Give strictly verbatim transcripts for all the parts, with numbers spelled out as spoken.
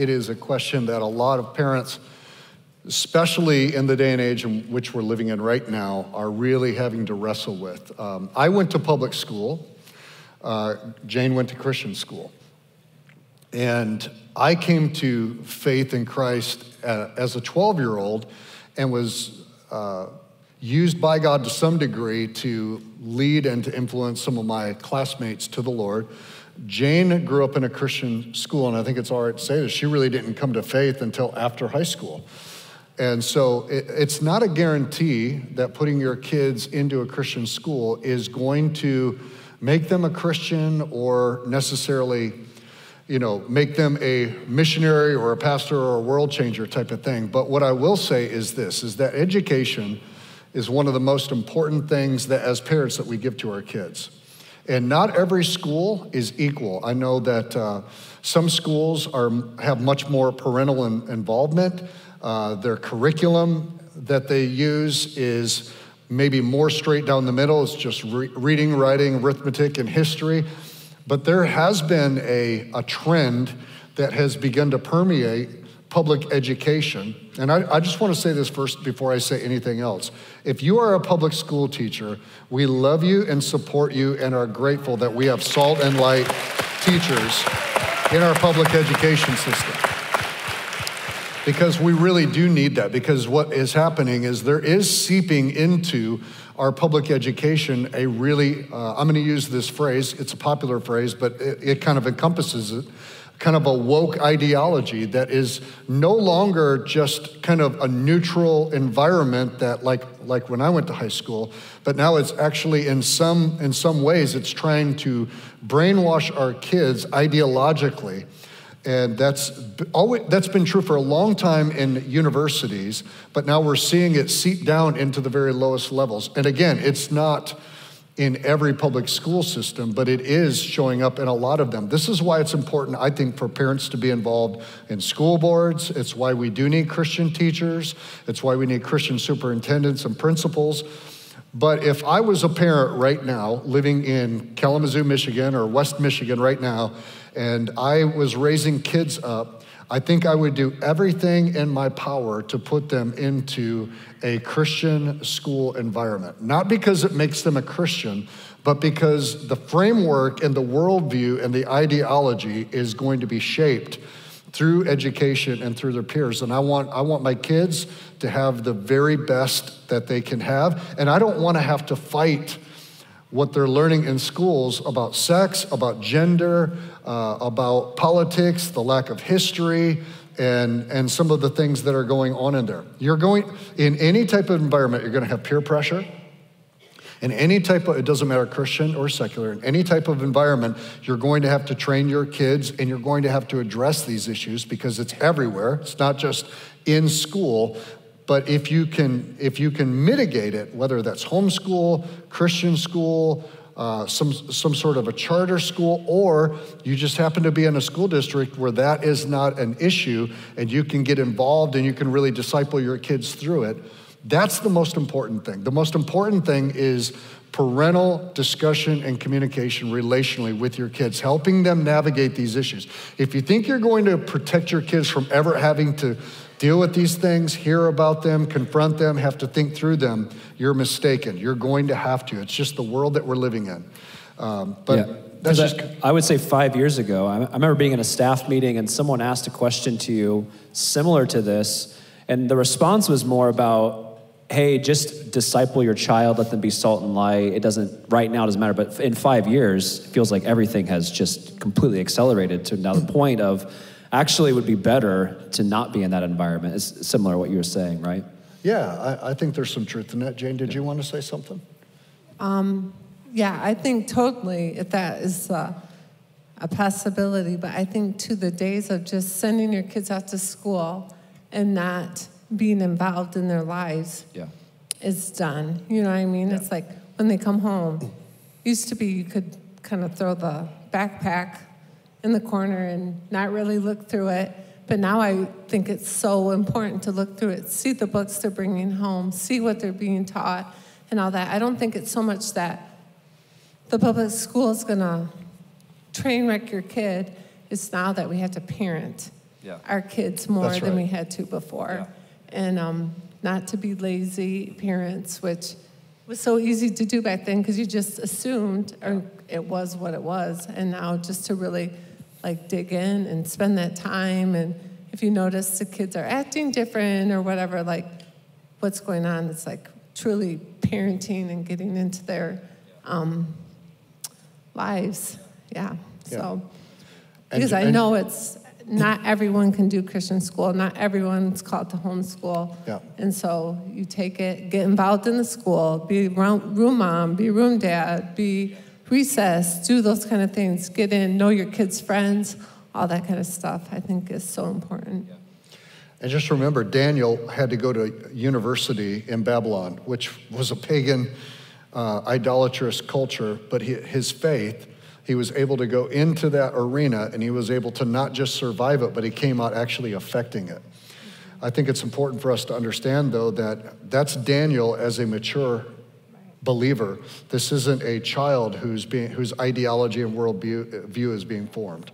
it is a question that a lot of parents, especially in the day and age in which we're living in right now, are really having to wrestle with. Um, I went to public school. Uh, Jane went to Christian school. And I came to faith in Christ as a twelve-year-old and was uh, used by God to some degree to lead and to influence some of my classmates to the Lord. Jane grew up in a Christian school, and I think it's all right to say this, she really didn't come to faith until after high school. And so it, it's not a guarantee that putting your kids into a Christian school is going to make them a Christian or necessarily, you know, make them a missionary or a pastor or a world changer type of thing. But what I will say is this, is that education is one of the most important things that as parents that we give to our kids. And not every school is equal. I know that uh, some schools are, have much more parental in, involvement. Uh, their curriculum that they use is maybe more straight down the middle. It's just re reading, writing, arithmetic, and history. But there has been a, a trend that has begun to permeate public education. And I, I just want to say this first before I say anything else. If you are a public school teacher, we love you and support you and are grateful that we have salt and light teachers in our public education system. Because we really do need that, because what is happening is there is seeping into our public education a really, uh, I'm going to use this phrase, it's a popular phrase, but it, it kind of encompasses it, kind of a woke ideology that is no longer just kind of a neutral environment that like, like when I went to high school, but now it's actually in some, in some ways it's trying to brainwash our kids ideologically. And that's, always, that's been true for a long time in universities, but now we're seeing it seep down into the very lowest levels. And again, it's not in every public school system, but it is showing up in a lot of them. This is why it's important, I think, for parents to be involved in school boards. It's why we do need Christian teachers. It's why we need Christian superintendents and principals. But if I was a parent right now living in Kalamazoo, Michigan, or West Michigan right now, and I was raising kids up, I think I would do everything in my power to put them into a Christian school environment. Not because it makes them a Christian, but because the framework and the worldview and the ideology is going to be shaped through education and through their peers. And I want, I want my kids to have the very best that they can have. And I don't want to have to fight what they're learning in schools about sex, about gender, uh, about politics, the lack of history, and, and some of the things that are going on in there. You're going, in any type of environment, you're gonna have peer pressure. In any type of, it doesn't matter Christian or secular, in any type of environment, you're going to have to train your kids and you're going to have to address these issues because it's everywhere. It's not just in school. But if you can, if you can mitigate it, whether that's homeschool, Christian school, uh, some, some sort of a charter school, or you just happen to be in a school district where that is not an issue and you can get involved and you can really disciple your kids through it, that's the most important thing. The most important thing is parental discussion and communication relationally with your kids, helping them navigate these issues. If you think you're going to protect your kids from ever having to deal with these things, hear about them, confront them, have to think through them, you're mistaken. You're going to have to. It's just the world that we're living in. Um, but yeah. that's just... I, I would say five years ago, I, I remember being in a staff meeting and someone asked a question to you similar to this, and the response was more about, hey, just disciple your child, let them be salt and light. It doesn't, right now it doesn't matter, but in five years, it feels like everything has just completely accelerated to now the point of, actually, it would be better to not be in that environment. It's similar to what you were saying, right? Yeah, I, I think there's some truth in that. Jane, did you want to say something? Um, yeah, I think totally if that is uh, a possibility. But I think, too, the days of just sending your kids out to school and not being involved in their lives yeah. is done. You know what I mean? Yeah. It's like when they come home. Used to be you could kind of throw the backpack in the corner and not really look through it. But now I think it's so important to look through it, see the books they're bringing home, see what they're being taught and all that. I don't think it's so much that the public school is gonna train wreck your kid. It's now that we have to parent yeah. our kids more That's right. than we had to before. Yeah. And um, not to be lazy parents, which was so easy to do back then because you just assumed or yeah. it was what it was. And now just to really like dig in and spend that time. And if you notice the kids are acting different or whatever, like what's going on, it's like truly parenting and getting into their um, lives. Yeah. yeah. So, because and, I know it's, not everyone can do Christian school. Not everyone's called to homeschool. Yeah. And so you take it, get involved in the school, be room mom, be room dad, be recess, do those kind of things, get in, know your kids' friends, all that kind of stuff I think is so important. Yeah. And just remember, Daniel had to go to university in Babylon, which was a pagan, uh, idolatrous culture, but he, his faith, he was able to go into that arena and he was able to not just survive it, but he came out actually affecting it. I think it's important for us to understand though that that's Daniel as a mature believer. This isn't a child who's being, whose ideology and worldview view is being formed.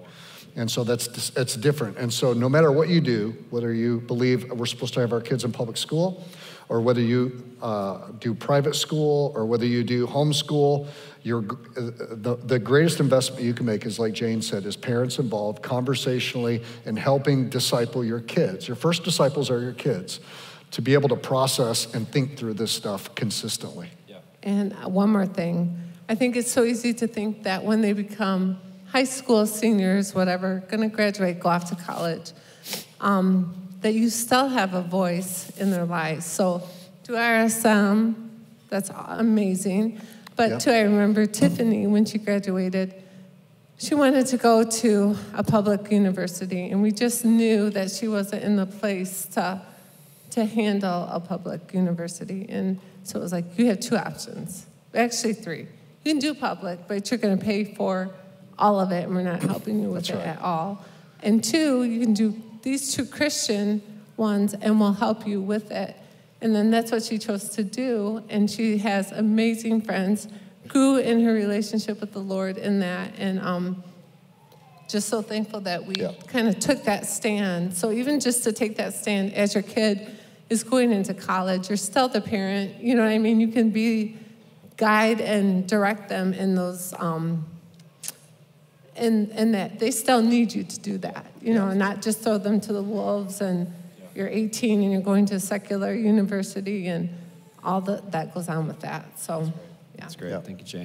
And so that's, that's different. And so no matter what you do, whether you believe we're supposed to have our kids in public school, or whether you uh, do private school, or whether you do homeschool, your, the, the greatest investment you can make is, like Jane said, is parents involved conversationally in helping disciple your kids. Your first disciples are your kids, to be able to process and think through this stuff consistently. Yeah. And one more thing. I think it's so easy to think that when they become high school seniors, whatever, gonna graduate, go off to college, um, that you still have a voice in their lives. So do R S M, that's amazing. But yeah. too, I remember Tiffany, when she graduated, she wanted to go to a public university, and we just knew that she wasn't in the place to, to handle a public university. And so it was like, you have two options, actually three. You can do public, but you're gonna pay for all of it, and we're not helping you with that's it right. at all. And two, you can do these two Christian ones and we'll help you with it. And then that's what she chose to do. And she has amazing friends, grew in her relationship with the Lord in that. And um, just so thankful that we yeah. kind of took that stand. So even just to take that stand as your kid is going into college, you're still the parent, you know what I mean? You can be guide and direct them in those um And, and that they still need you to do that, you know, and not just throw them to the wolves and yeah. you're eighteen and you're going to a secular university and all the, that goes on with that. So, yeah. That's great. Yeah. Thank you, Jane.